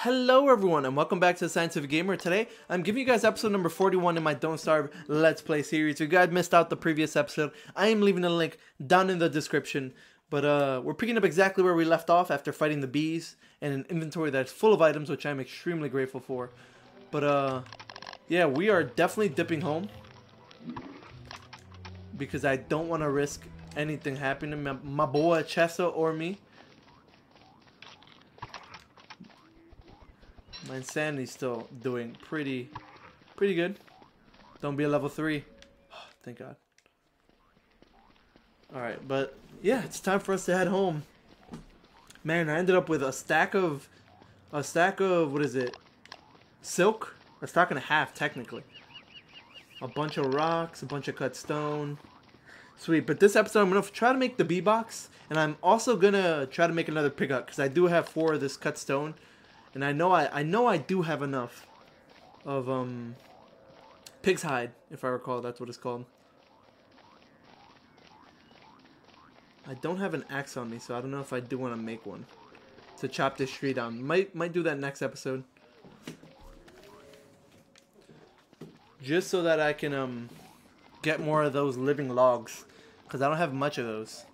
Hello everyone and welcome back to Scientific Gamer. Today I'm giving you guys episode number 41 in my Don't Starve Let's Play series. If you guys missed out the previous episode, I am leaving a link down in the description. But we're picking up exactly where we left off after fighting the bees and an inventory that's full of items, which I'm extremely grateful for. But yeah, we are definitely dipping home because I don't want to risk anything happening to my boy Chester or me. My insanity's still doing pretty good. Don't be a level 3. Oh, thank God. Alright, but yeah, it's time for us to head home. Man, I ended up with a stack of, what is it? Silk? A stack and a half, technically. A bunch of rocks, a bunch of cut stone. Sweet, but this episode I'm going to try to make the bee box. And I'm also going to try to make another pickup, because I do have 4 of this cut stone. And I know I do have enough of pig's hide, if I recall, that's what it's called. I don't have an axe on me, so I don't know if I do want to make one to chop this tree down. Might do that next episode, just so that I can get more of those living logs, because I don't have much of those.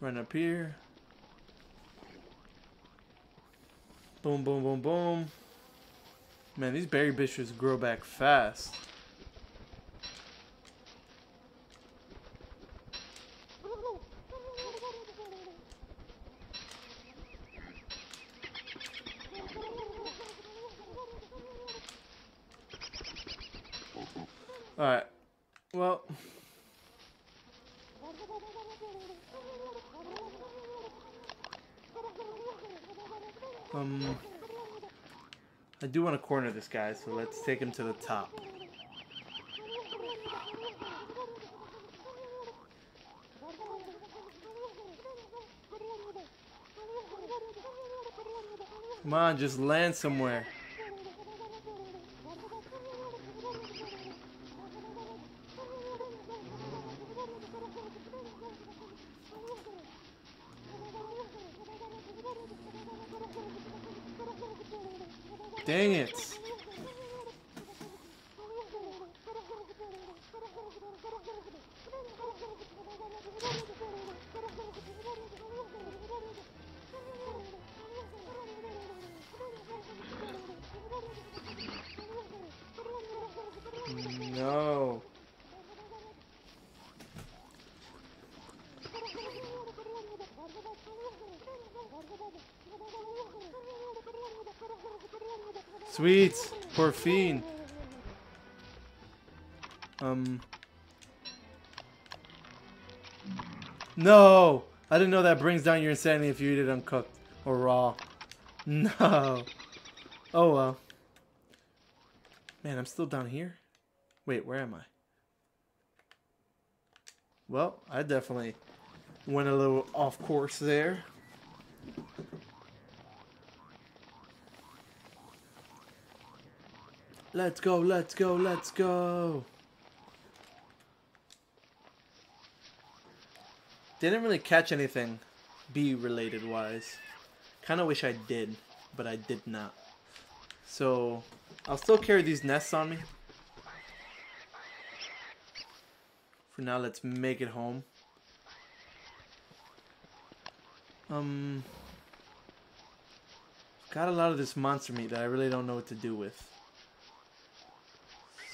Run up here. Boom, boom, boom, boom. Man, these berry bushes grow back fast. All right. Well. I do want to corner this guy, so let's take him to the top. Come on, just land somewhere. Dang it. No. Sweet, por fin. No, I didn't know that brings down your insanity if you eat it uncooked or raw. No. Oh well. Man, I'm still down here. Wait, where am I? Well, I definitely went a little off course there. Let's go, let's go, let's go. Didn't really catch anything bee related wise. Kind of wish I did, but I did not. So I'll still carry these nests on me. For now, let's make it home. Got a lot of this monster meat that I really don't know what to do with.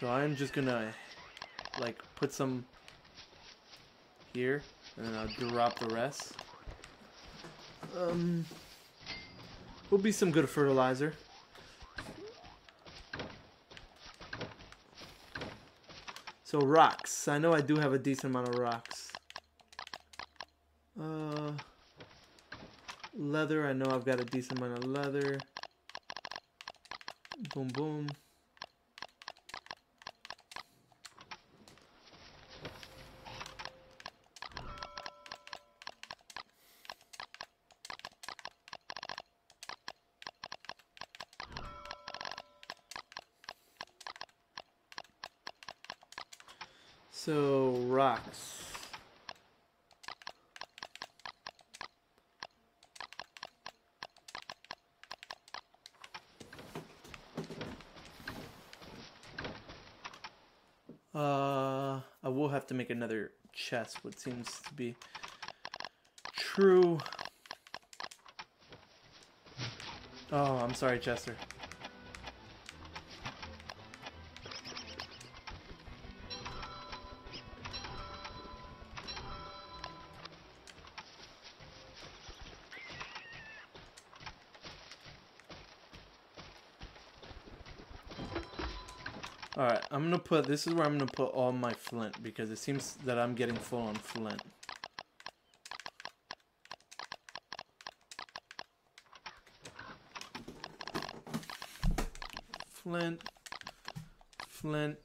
So I'm just gonna, like, put some here, and then I'll drop the rest. Will be some good fertilizer. So rocks. I know I do have a decent amount of rocks. Leather. I know I've got a decent amount of leather. Boom, boom. So, rocks. I will have to make another chest, what seems to be true. Oh, I'm sorry, Chester. Alright, I'm gonna put, this is where I'm gonna put all my flint, because it seems that I'm getting full on flint. Flint.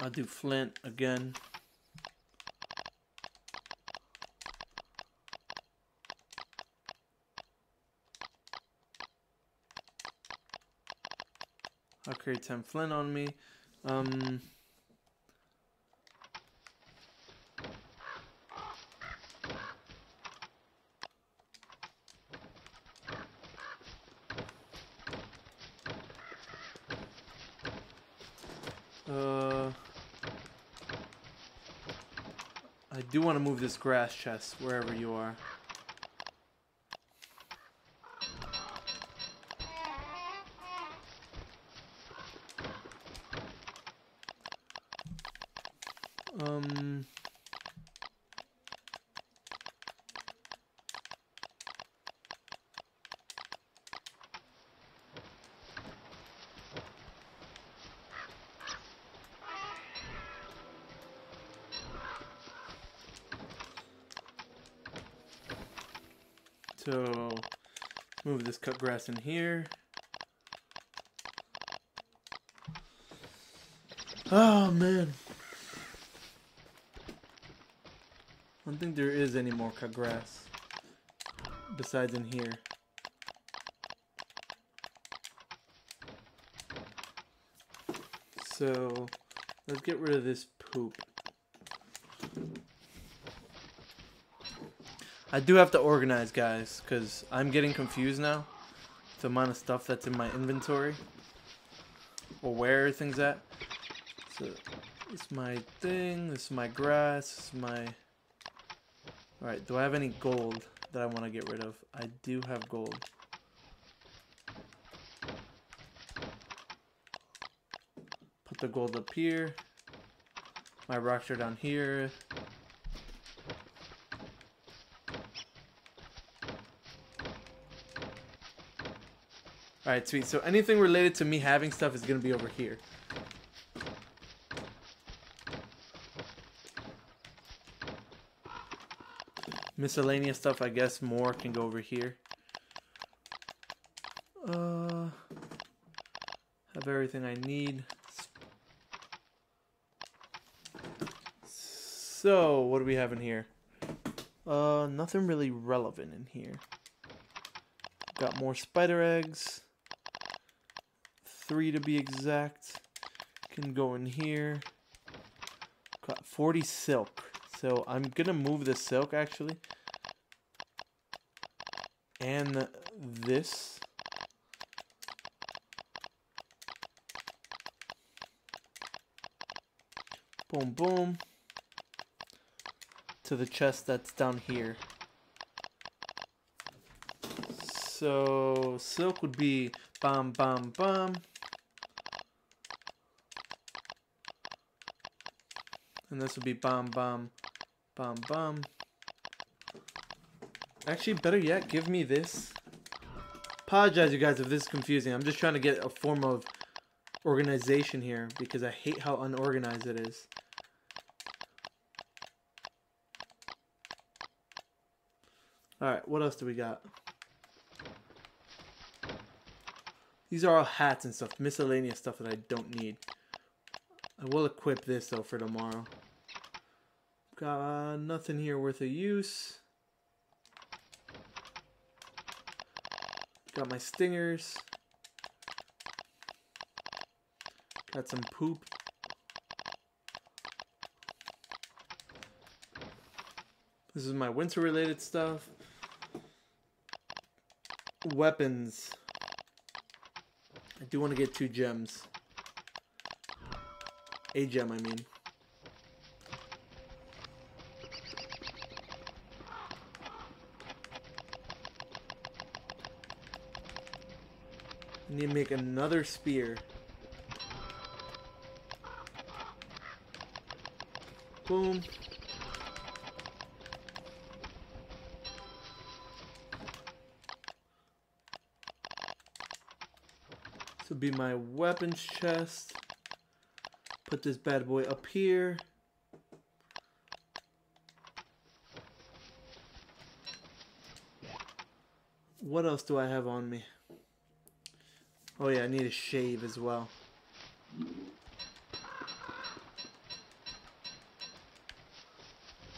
I'll do flint again. I'll create 10 flint on me. I do want to move this grass chest wherever you are. So move this cut grass in here. Oh man, I don't think there is any more cut grass besides in here. So let's get rid of this poop. I do have to organize, guys, because I'm getting confused now. The amount of stuff that's in my inventory. Or where things at. So, this is my thing. This is my grass. This is my... Alright, do I have any gold that I want to get rid of? I do have gold. Put the gold up here. My rocks are down here. Alright, sweet. So anything related to me having stuff is going to be over here. Miscellaneous stuff, I guess, more can go over here. Have everything I need. So, what do we have in here? Nothing really relevant in here. Got more spider eggs. 3 to be exact, can go in here. Got 40 silk, so I'm gonna move the silk actually, and this. Boom, boom. To the chest that's down here. So silk would be bam, bam, bam. And this would be bam, bam, bam, bam. Actually, better yet, give me this. Apologize, you guys, if this is confusing. I'm just trying to get a form of organization here because I hate how unorganized it is. All right, what else do we got? These are all hats and stuff, miscellaneous stuff that I don't need. I will equip this, though, for tomorrow. Got nothing here worth of use. Got my stingers. Got some poop. This is my winter related stuff. Weapons. I do want to get 2 gems. A gem, I mean. I need to make another spear. Boom. This would be my weapons chest. Put this bad boy up here. What else do I have on me? Oh yeah, I need a shave as well.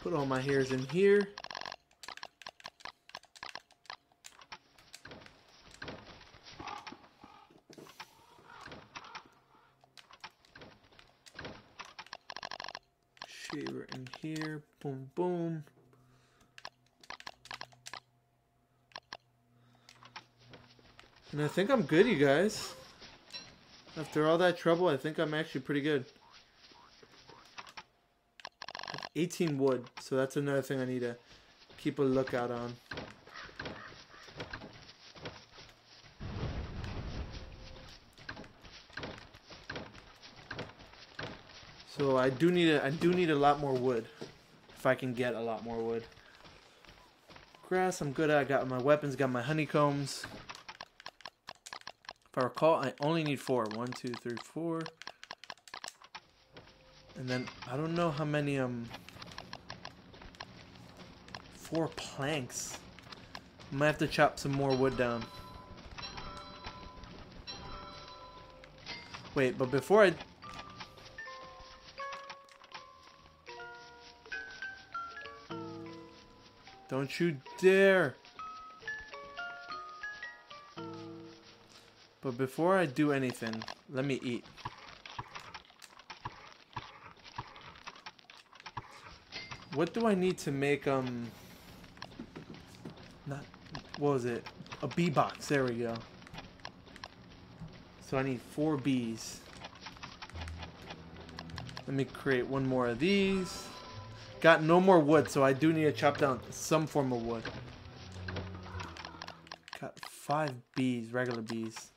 Put all my hairs in here. Shaver in here. Boom, boom. And I think I'm good, you guys. After all that trouble, I think I'm actually pretty good. 18 wood, so that's another thing I need to keep a lookout on. So I do need a lot more wood, if I can get a lot more wood. Grass, I'm good at. I got my weapons, got my honeycombs. If I recall, I only need 4. 1, 2, 3, 4. And then, I don't know how many, 4 planks. I might have to chop some more wood down. Wait, but before I... Don't you dare! But before I do anything, let me eat. What do I need to make, not, what was it? A bee box, there we go. So I need 4 bees. Let me create 1 more of these. Got no more wood, so I do need to chop down some form of wood. Got 5 bees, regular bees.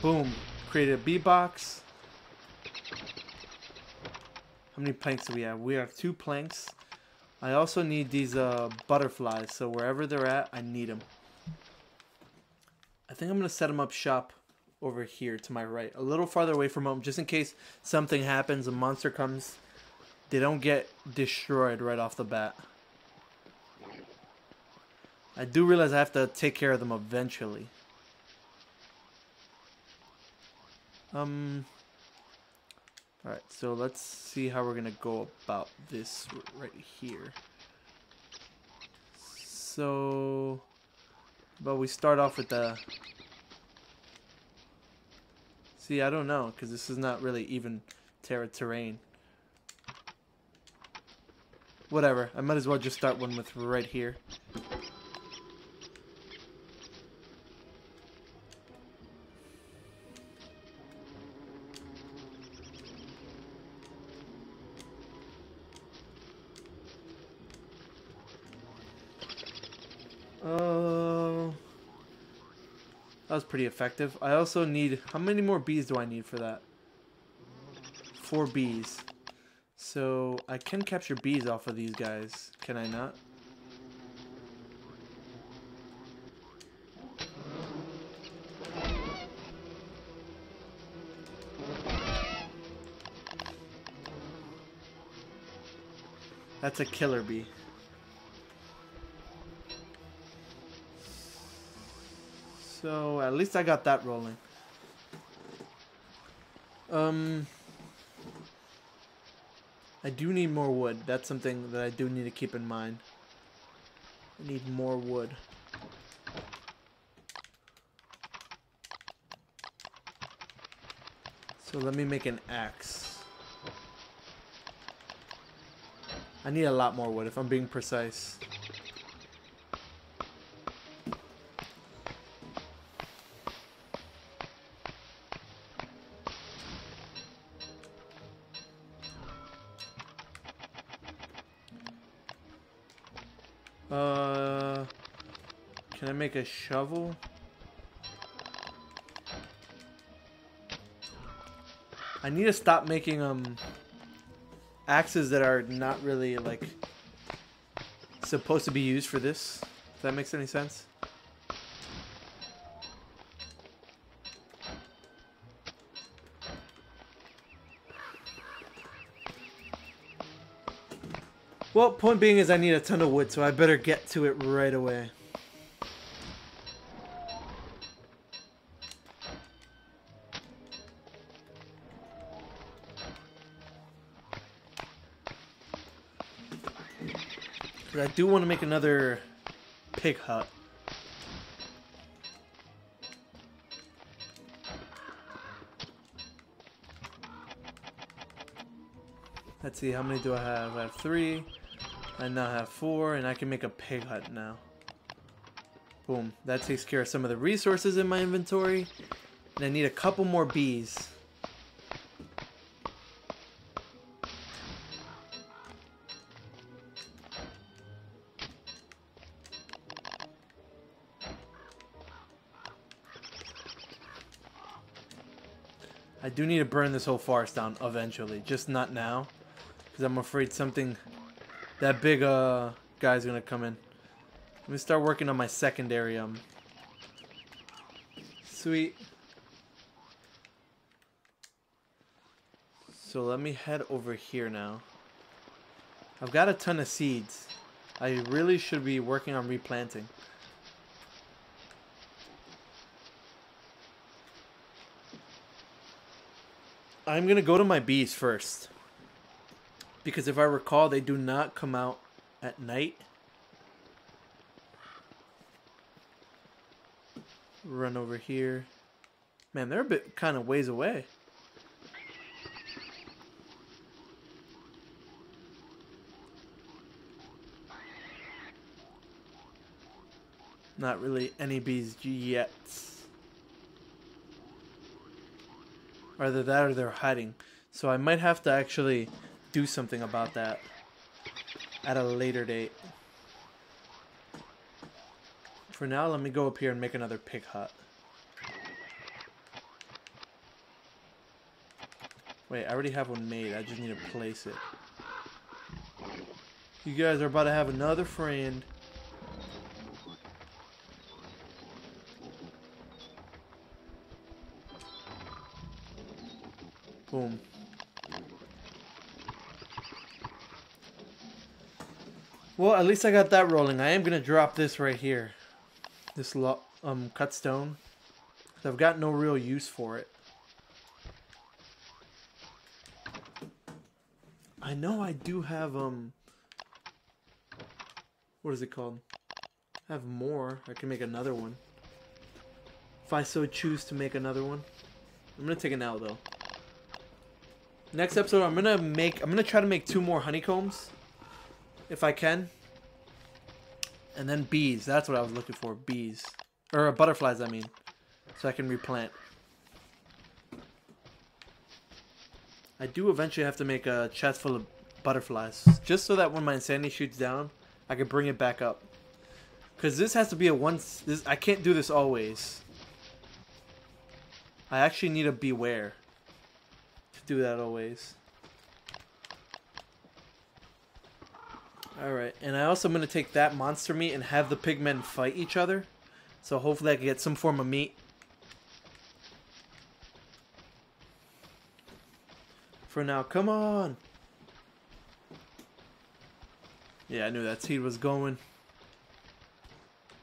Boom. Created a bee box. How many planks do we have? We have 2 planks. I also need these butterflies. So wherever they're at, I need them. I think I'm going to set them up shop over here to my right. A little farther away from home. Just in case something happens. A monster comes. They don't get destroyed right off the bat. I do realize I have to take care of them eventually. Alright, so let's see how we're gonna go about this right here. So, but we start off with the... See, I don't know, because this is not really even terrain. Whatever, I might as well just start one with right here. That was pretty effective. I also need... How many more bees do I need for that? 4 bees. So, I can capture bees off of these guys. Can I not? That's a killer bee. So, at least I got that rolling. I do need more wood. That's something that I do need to keep in mind. I need more wood. So let me make an axe. I need a lot more wood if I'm being precise. Can I make a shovel? I need to stop making axes that are not really like supposed to be used for this. If that makes any sense. Well, point being is I need a ton of wood, so I better get to it right away. I do want to make another pig hut. Let's see, how many do I have? I have 3. I now have 4, and I can make a pig hut now. Boom. That takes care of some of the resources in my inventory. And I need a couple more bees. I do need to burn this whole forest down eventually, just not now, because I'm afraid something that big guy's gonna come in. Let me start working on my secondary. Sweet. So let me head over here now. I've got a ton of seeds. I really should be working on replanting. I'm going to go to my bees first, because if I recall, they do not come out at night. Run over here. Man, they're a bit kind of ways away. Not really any bees yet. Either that or they're hiding. So I might have to actually do something about that at a later date. For now, let me go up here and make another pig hut. Wait, I already have one made. I just need to place it. You guys are about to have another friend. Boom. Well, at least I got that rolling. I am gonna drop this right here, this cut stone, because I've got no real use for it. I know I do have what is it called? I have more. I can make another one if I so choose to make another one. I'm gonna take an L though. Next episode, I'm gonna try to make 2 more honeycombs, if I can. And then bees. That's what I was looking for. Bees, or butterflies, I mean, so I can replant. I do eventually have to make a chest full of butterflies, just so that when my insanity shoots down, I can bring it back up. Cause this has to be a once. I can't do this always. I actually need to beware. Do that always. Alright, and I also am going to take that monster meat and have the pigmen fight each other. So hopefully I can get some form of meat. For now, come on! Yeah, I knew that seed was going.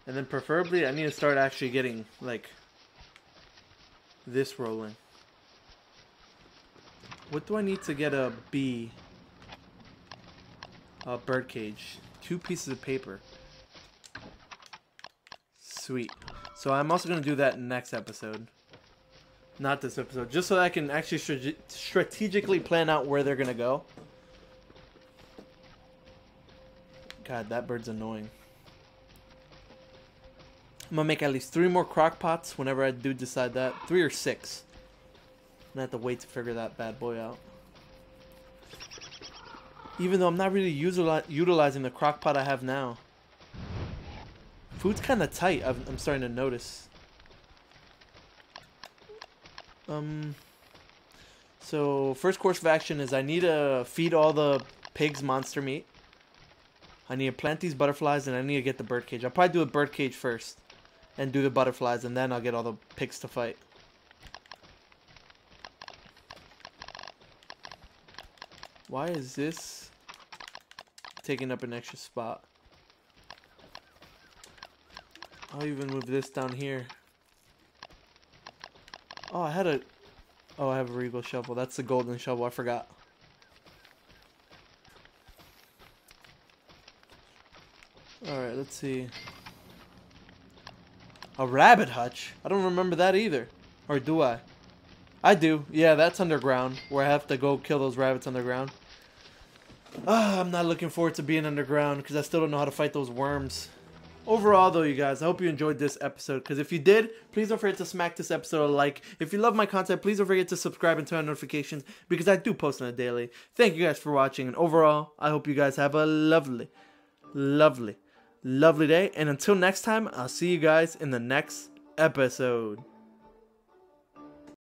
And then preferably I need to start actually getting, like, this rolling. What do I need to get a bee? A bird cage. 2 pieces of paper. Sweet. So I'm also going to do that next episode. Not this episode. Just so I can actually strategically plan out where they're going to go. God, that bird's annoying. I'm going to make at least 3 more crock pots whenever I do decide that. 3 or 6. I'm going to have to wait to figure that bad boy out. Even though I'm not really utilizing the crock pot I have now. Food's kind of tight, I'm starting to notice. So first course of action is I need to feed all the pigs monster meat. I need to plant these butterflies and I need to get the birdcage. I'll probably do a birdcage first and do the butterflies, and then I'll get all the pigs to fight. Why is this taking up an extra spot? I'll even move this down here. Oh, I have a regal shovel. That's the golden shovel. I forgot. Alright, let's see. A rabbit hutch? I don't remember that either. Or do I? I do. Yeah, that's underground, where I have to go kill those rabbits underground. I'm not looking forward to being underground, because I still don't know how to fight those worms. Overall, though, you guys, I hope you enjoyed this episode, because if you did, please don't forget to smack this episode a like. If you love my content, please don't forget to subscribe and turn on notifications, because I do post on a daily. Thank you guys for watching, and overall, I hope you guys have a lovely, lovely, lovely day. And until next time, I'll see you guys in the next episode.